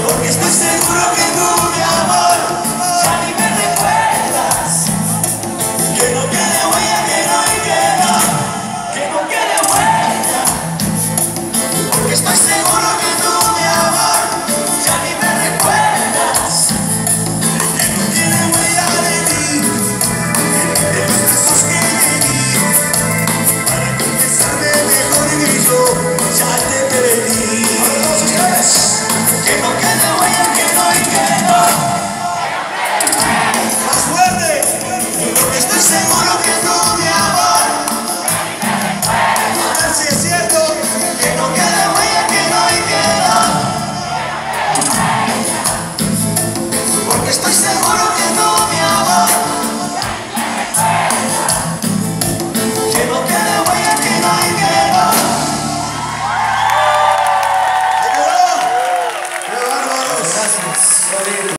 Porque estoy seguro que tú, mi amor,